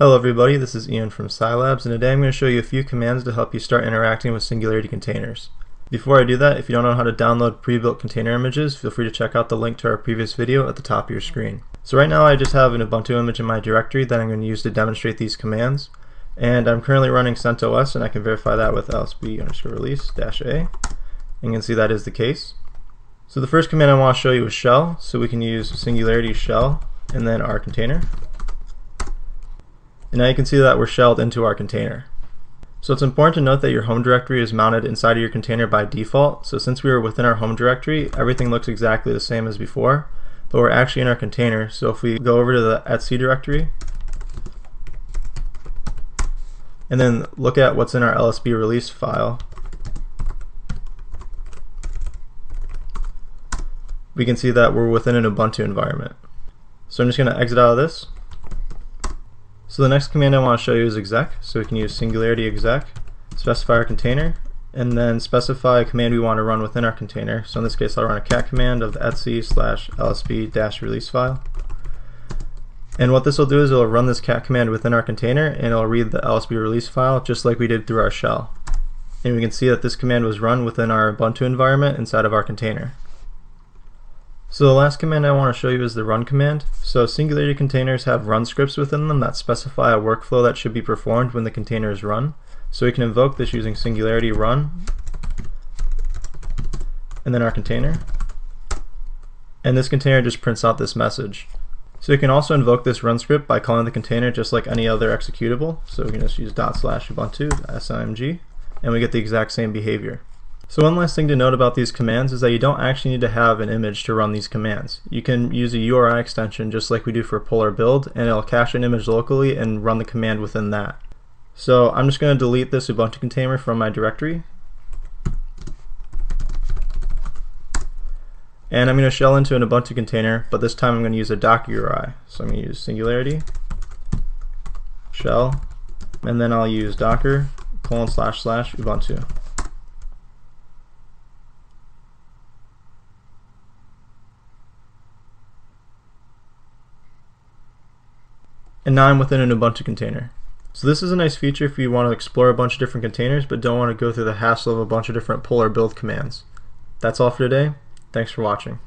Hello everybody, this is Ian from Sylabs, and today I'm going to show you a few commands to help you start interacting with Singularity Containers. Before I do that, if you don't know how to download pre-built container images, feel free to check out the link to our previous video at the top of your screen. So right now I just have an Ubuntu image in my directory that I'm going to use to demonstrate these commands, and I'm currently running CentOS, and I can verify that with lsb-release-a, and you can see that is the case. So the first command I want to show you is shell, so we can use singularity shell and then our container. And now you can see that we're shelled into our container. So it's important to note that your home directory is mounted inside of your container by default. So since we were within our home directory, everything looks exactly the same as before, but we're actually in our container. So if we go over to the /c directory and then look at what's in our lsb release file, we can see that we're within an Ubuntu environment. So I'm just going to exit out of this. So the next command I want to show you is exec, so we can use singularity exec, specify our container, and then specify a command we want to run within our container. So in this case I'll run a cat command of the /lsb-release file. And what this will do is it'll run this cat command within our container, and it'll read the lsb release file just like we did through our shell. And we can see that this command was run within our Ubuntu environment inside of our container. So the last command I want to show you is the run command. So Singularity containers have run scripts within them that specify a workflow that should be performed when the container is run. So we can invoke this using singularity run and then our container. And this container just prints out this message. So you can also invoke this run script by calling the container just like any other executable. So we can just use /ubuntu-simg and we get the exact same behavior. So one last thing to note about these commands is that you don't actually need to have an image to run these commands. You can use a URI extension just like we do for pull or build, and it'll cache an image locally and run the command within that. So I'm just going to delete this Ubuntu container from my directory, and I'm going to shell into an Ubuntu container, but this time I'm going to use a Docker URI. So I'm going to use singularity shell, and then I'll use docker //ubuntu. And now I'm within an Ubuntu container. So this is a nice feature if you want to explore a bunch of different containers but don't want to go through the hassle of a bunch of different pull or build commands. That's all for today. Thanks for watching.